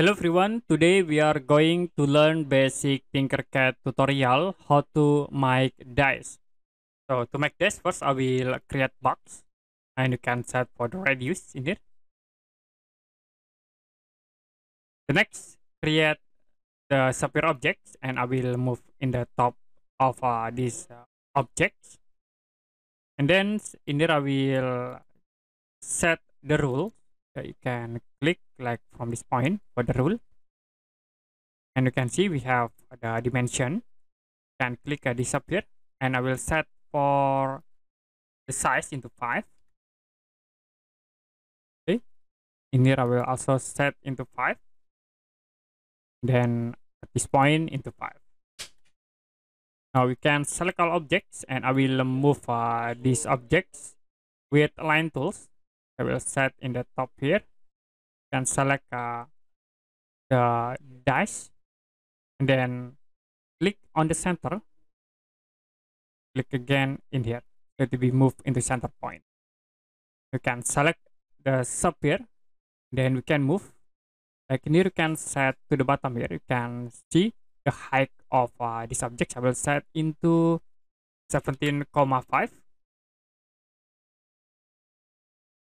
Hello everyone, today we are going to learn basic TinkerCAD tutorial how to make dice. So to make dice, first I will create box and you can set for the radius in here. The next, create the sphere objects and I will move in the top of these objects. And then in there I will set the rule. You can click like from this point for the rule, and you can see we have the dimension. You can click disappear, and I will set for the size into 5. Okay, in here I will also set into 5. Then at this point into 5. Now we can select all objects, and I will move these objects with align tools. I will set in the top here. You can select the dice and then click on the center. Click again in here. It will be moved into center point. You can select the sphere, then we can move. Like here, you can set to the bottom here. You can see the height of this object. I will set into 17,5.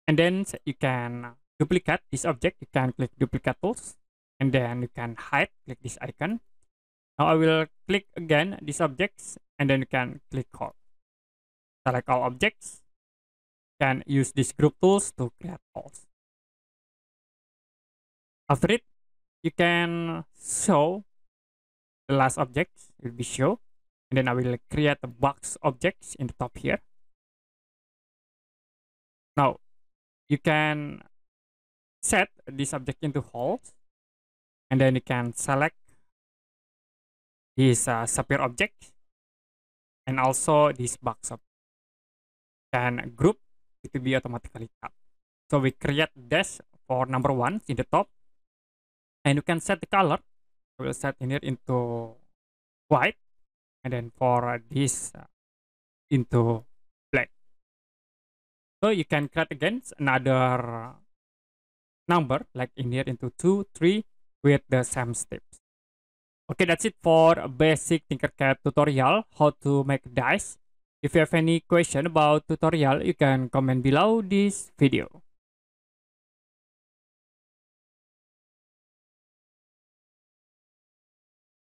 And then you can duplicate this object. You can click duplicate tools and then you can hide, click this icon. Now I will click again these objects and then you can click all. Select all objects. You can use these group tools to create tools. After it, you can show the last objects. It will be show. And then I will create a box objects in the top here. Now you can set this object into holes, and then you can select this sphere object and also this box object. You can group it to be automatically cut. So we create dash for number 1 in the top, and you can set the color. We will set in here into white, and then for this into. So you can create against another number like in here into 2, 3 with the same steps. Okay, that's it for a basic TinkerCAD tutorial how to make dice. If you have any question about tutorial, you can comment below this video.